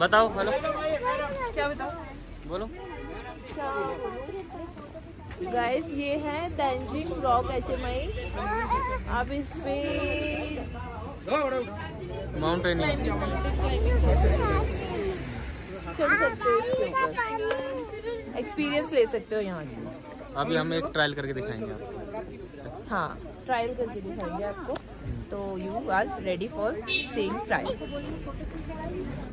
बताओ, हेलो क्या बताओ, बोलो गाइस। ये है तेंजिंग रॉक HMI। आप इस पे माउंटेनिंग चढ़ सकते हो, एक्सपीरियंस ले सकते हो यहाँ की। अभी हम एक ट्रायल करके दिखाएंगे आपको। हाँ, ट्रायल करके दिखाएंगे आपको। तो you are ready for saying trial.